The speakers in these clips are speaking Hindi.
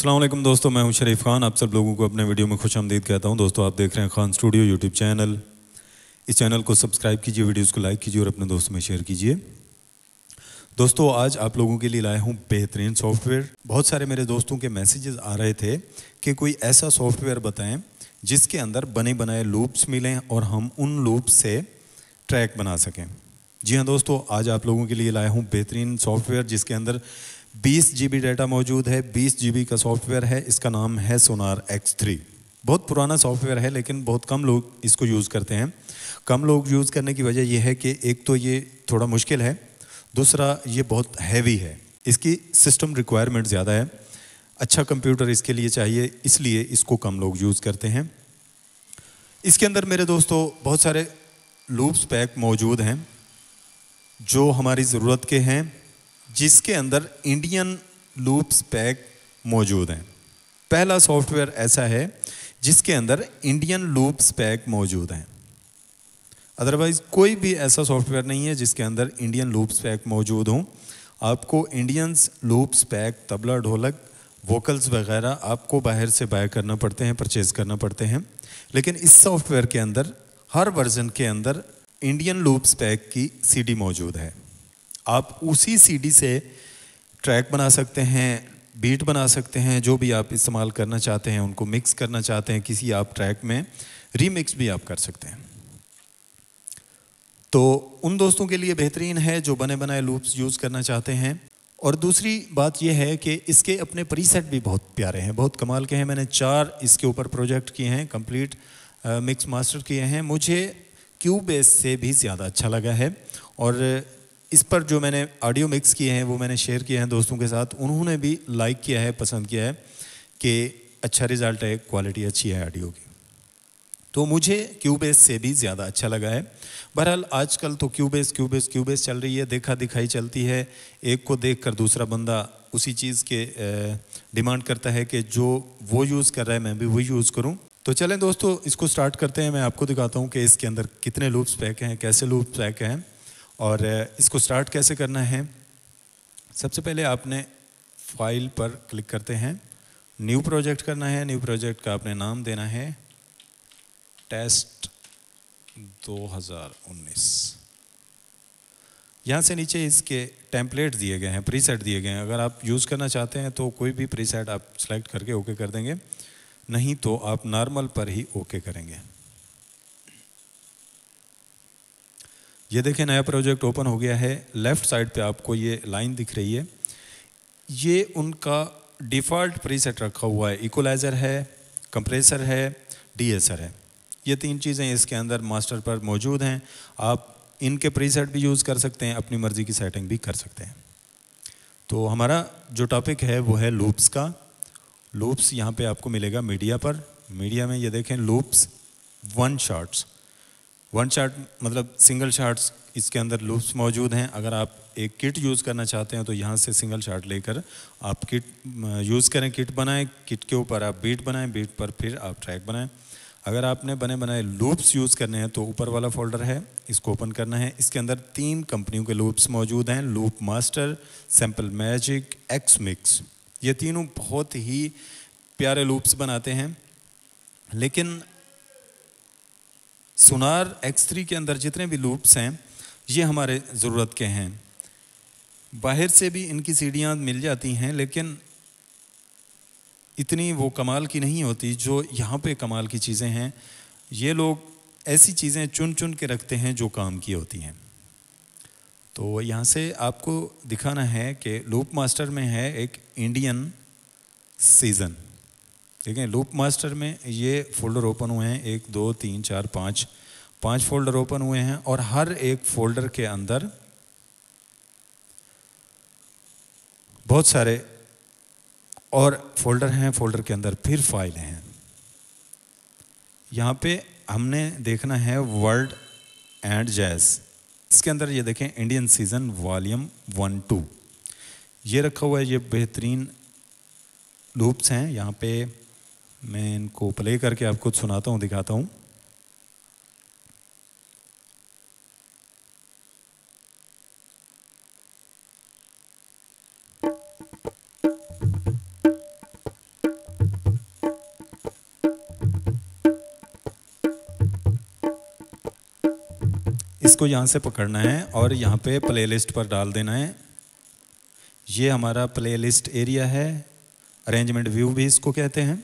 अस्सलाम वालेकुम दोस्तों, मैं हूं शरीफ खान। आप सब लोगों को अपने वीडियो में खुश आमदीद कहता हूं। दोस्तों, आप देख रहे हैं खान स्टूडियो यूट्यूब चैनल। इस चैनल को सब्सक्राइब कीजिए, वीडियोस को लाइक कीजिए और अपने दोस्तों में शेयर कीजिए। दोस्तों, आज आप लोगों के लिए लाया हूं बेहतरीन सॉफ्टवेयर। बहुत सारे मेरे दोस्तों के मैसेजेस आ रहे थे कि कोई ऐसा सॉफ्टवेयर बताएं जिसके अंदर बने बनाए लूप्स मिलें और हम उन लूप्स से ट्रैक बना सकें। जी हाँ दोस्तों, आज आप लोगों के लिए लाया हूँ बेहतरीन सॉफ्टवेयर जिसके अंदर 20 GB डाटा मौजूद है। 20 GB का सॉफ्टवेयर है, इसका नाम है सोनार X3। बहुत पुराना सॉफ्टवेयर है लेकिन बहुत कम लोग इसको यूज़ करते हैं। कम लोग यूज़ करने की वजह यह है कि एक तो ये थोड़ा मुश्किल है, दूसरा ये बहुत हैवी है, इसकी सिस्टम रिक्वायरमेंट ज़्यादा है। अच्छा कंप्यूटर इसके लिए चाहिए, इसलिए इसको कम लोग यूज़ करते हैं। इसके अंदर मेरे दोस्तों बहुत सारे लूप्स पैक मौजूद हैं जो हमारी ज़रूरत के हैं, जिसके अंदर इंडियन लूप्स पैक मौजूद हैं। पहला सॉफ्टवेयर ऐसा है जिसके अंदर इंडियन लूप्स पैक मौजूद हैं। अदरवाइज़ कोई भी ऐसा सॉफ्टवेयर नहीं है जिसके अंदर इंडियन लूप्स पैक मौजूद हों। आपको इंडियंस लूप्स पैक, तबला, ढोलक, वोकल्स वगैरह आपको बाहर से बाय करना पड़ते हैं, परचेज़ करना पड़ते हैं। लेकिन इस सॉफ्टवेयर के अंदर हर वर्जन के अंदर इंडियन लूप्स पैक की CD मौजूद है। आप उसी CD से ट्रैक बना सकते हैं, बीट बना सकते हैं, जो भी आप इस्तेमाल करना चाहते हैं उनको मिक्स करना चाहते हैं किसी आप ट्रैक में, रीमिक्स भी आप कर सकते हैं। तो उन दोस्तों के लिए बेहतरीन है जो बने बनाए लूप्स यूज़ करना चाहते हैं। और दूसरी बात यह है कि इसके अपने प्रीसेट भी बहुत प्यारे हैं, बहुत कमाल के हैं। मैंने 4 इसके ऊपर प्रोजेक्ट किए हैं, कंप्लीट मिक्स मास्टर किए हैं। मुझे क्यूबेस से भी ज़्यादा अच्छा लगा है और इस पर जो मैंने ऑडियो मिक्स किए हैं वो मैंने शेयर किए हैं दोस्तों के साथ। उन्होंने भी लाइक किया है, पसंद किया है कि अच्छा रिज़ल्ट है, क्वालिटी अच्छी है ऑडियो की। तो मुझे क्यूबेस से भी ज़्यादा अच्छा लगा है। बहरहाल आजकल तो क्यूबेस चल रही है, देखा दिखाई चलती है। एक को देखकर दूसरा बंदा उसी चीज़ के डिमांड करता है कि जो वो यूज़ कर रहा है मैं भी वही यूज़ करूँ। तो चलें दोस्तों, इसको स्टार्ट करते हैं। मैं आपको दिखाता हूँ कि इसके अंदर कितने लूप्स पैक हैं, कैसे लूप्स पैक हैं और इसको स्टार्ट कैसे करना है। सबसे पहले आपने फाइल पर क्लिक करते हैं, न्यू प्रोजेक्ट करना है। न्यू प्रोजेक्ट का आपने नाम देना है टेस्ट 2019। यहाँ से नीचे इसके टेम्पलेट दिए गए हैं, प्रीसेट दिए गए हैं। अगर आप यूज़ करना चाहते हैं तो कोई भी प्रीसेट आप सेलेक्ट करके ओके कर देंगे, नहीं तो आप नॉर्मल पर ही ओके करेंगे। ये देखें, नया प्रोजेक्ट ओपन हो गया है। लेफ़्ट साइड पे आपको ये लाइन दिख रही है, ये उनका डिफ़ॉल्ट प्रीसेट रखा हुआ है। इक्वलाइज़र है, कंप्रेसर है, DSR है। ये 3 चीज़ें इसके अंदर मास्टर पर मौजूद हैं। आप इनके प्रीसेट भी यूज़ कर सकते हैं, अपनी मर्ज़ी की सेटिंग भी कर सकते हैं। तो हमारा जो टॉपिक है वो है लूप्स का। लूप्स यहाँ पे आपको मिलेगा मीडिया पर। मीडिया में ये देखें लूप्स वन शॉट मतलब सिंगल शॉट्स इसके अंदर लूप्स मौजूद हैं। अगर आप एक किट यूज़ करना चाहते हैं तो यहाँ से सिंगल शॉट लेकर आप किट यूज़ करें, किट बनाएं, किट के ऊपर आप बीट बनाएं, बीट पर फिर आप ट्रैक बनाएं। अगर आपने बने बनाए लूप्स यूज़ करने हैं तो ऊपर वाला फोल्डर है, इसको ओपन करना है। इसके अंदर 3 कंपनियों के लूप्स मौजूद हैं, loop master, sample magic, X-Mix। ये तीनों बहुत ही प्यारे लूप्स बनाते हैं। लेकिन सोनार X3 के अंदर जितने भी लूप्स हैं ये हमारे ज़रूरत के हैं। बाहर से भी इनकी सीढ़ियाँ मिल जाती हैं लेकिन इतनी वो कमाल की नहीं होती जो यहाँ पे कमाल की चीज़ें हैं। ये लोग ऐसी चीज़ें चुन चुन के रखते हैं जो काम की होती हैं। तो यहाँ से आपको दिखाना है कि लूप मास्टर में है एक इंडियन सीज़न। देखें लूप मास्टर में ये फोल्डर ओपन हुए हैं, 1 2 3 4 5 फोल्डर ओपन हुए हैं और हर एक फोल्डर के अंदर बहुत सारे और फोल्डर हैं, फोल्डर के अंदर फिर फाइल हैं। यहाँ पे हमने देखना है वर्ल्ड एंड जैज़। इसके अंदर ये देखें इंडियन सीज़न वॉल्यूम 1-2 ये रखा हुआ है। ये बेहतरीन लूप्स हैं। यहाँ पे मैं इनको प्ले करके आपको सुनाता हूँ, दिखाता हूँ। इसको यहाँ से पकड़ना है और यहाँ पे प्लेलिस्ट पर डाल देना है। ये हमारा प्लेलिस्ट एरिया है, अरेंजमेंट व्यू भी इसको कहते हैं।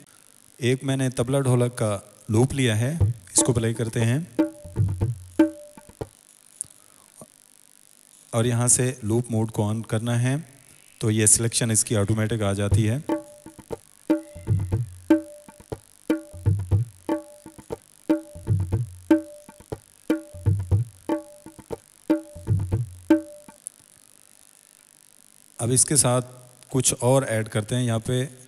एक मैंने तबला ढोलक का लूप लिया है, इसको प्ले करते हैं और यहाँ से लूप मोड को ऑन करना है तो ये सिलेक्शन इसकी ऑटोमेटिक आ जाती है। अब इसके साथ कुछ और ऐड करते हैं। यहाँ पे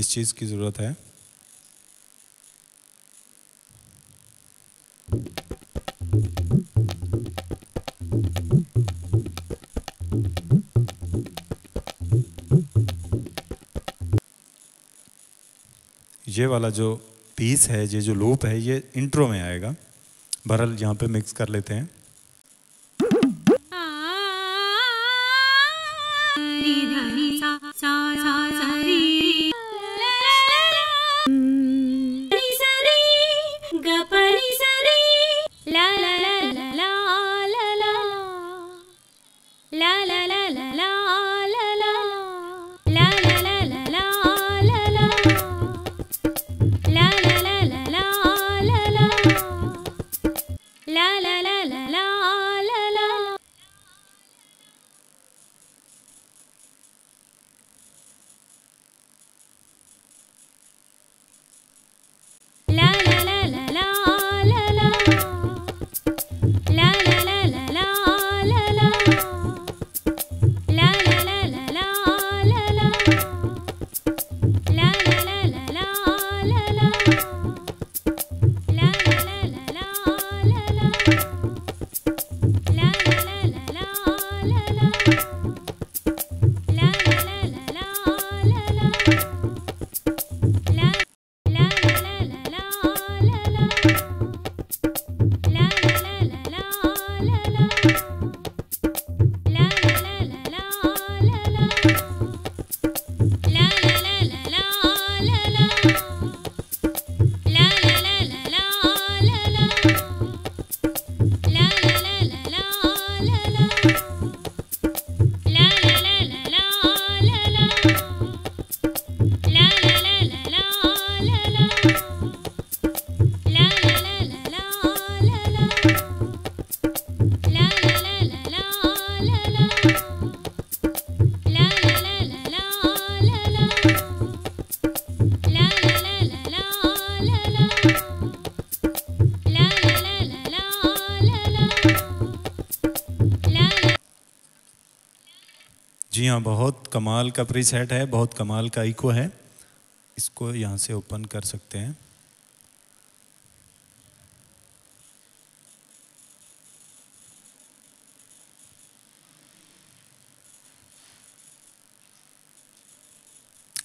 इस चीज की जरूरत है। ये वाला जो पीस है, ये जो लूप है, ये इंट्रो में आएगा। बहरहाल यहाँ पे मिक्स कर लेते हैं। जी हाँ, बहुत कमाल का प्रीसेट है, बहुत कमाल का इको है। इसको यहाँ से ओपन कर सकते हैं।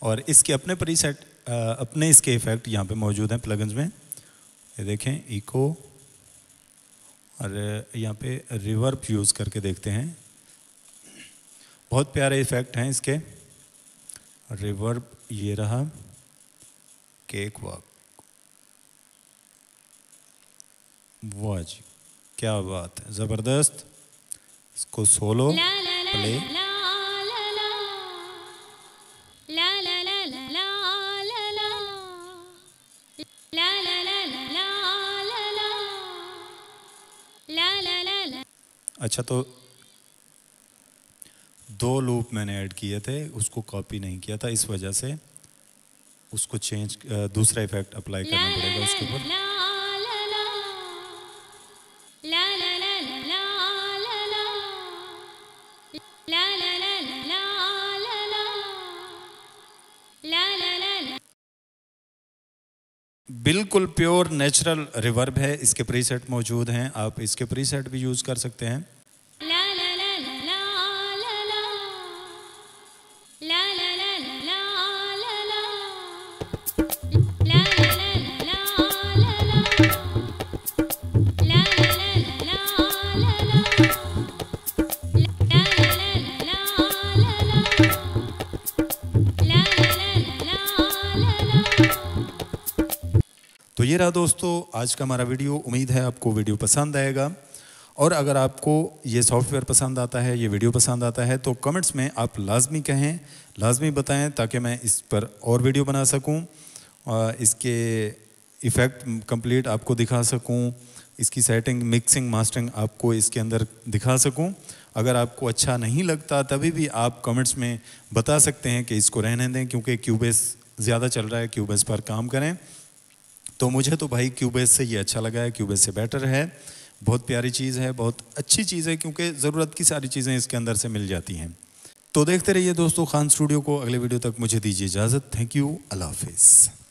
और इसके अपने प्रीसेट अपने इसके इफेक्ट यहाँ पे मौजूद हैं प्लगइन्स में। ये देखें इको, और यहाँ पे रिवर्ब यूज़ करके देखते हैं, बहुत प्यारे इफेक्ट हैं इसके। रिवर्ब ये रहा, केक वॉक, वाह जी क्या बात है, ज़बरदस्त। इसको सोलो प्ले, अच्छा। तो दो लूप मैंने ऐड किए थे, उसको कॉपी नहीं किया था, इस वजह से उसको चेंज, दूसरा इफेक्ट अप्लाई करना पड़ेगा उसके ऊपर। बिल्कुल प्योर नेचुरल रिवर्ब है, इसके प्रीसेट मौजूद हैं, आप इसके प्रीसेट भी यूज कर सकते हैं। ये रहा दोस्तों आज का हमारा वीडियो। उम्मीद है आपको वीडियो पसंद आएगा, और अगर आपको ये सॉफ्टवेयर पसंद आता है, ये वीडियो पसंद आता है, तो कमेंट्स में आप लाजमी कहें, लाजमी बताएं, ताकि मैं इस पर और वीडियो बना सकूं, इसके इफ़ेक्ट कंप्लीट आपको दिखा सकूं, इसकी सेटिंग, मिक्सिंग, मास्टरिंग आपको इसके अंदर दिखा सकूं। अगर आपको अच्छा नहीं लगता तभी भी आप कमेंट्स में बता सकते हैं कि इसको रहने दें, क्योंकि क्यूबेस ज़्यादा चल रहा है, क्यूबेस पर काम करें। तो मुझे तो भाई क्यूबेस से ये अच्छा लगा है, क्यूबेस से बेटर है, बहुत प्यारी चीज़ है, बहुत अच्छी चीज़ है, क्योंकि ज़रूरत की सारी चीज़ें इसके अंदर से मिल जाती हैं। तो देखते रहिए दोस्तों खान स्टूडियो को। अगले वीडियो तक मुझे दीजिए इजाज़त। थैंक यू, अल्लाह हाफिज़।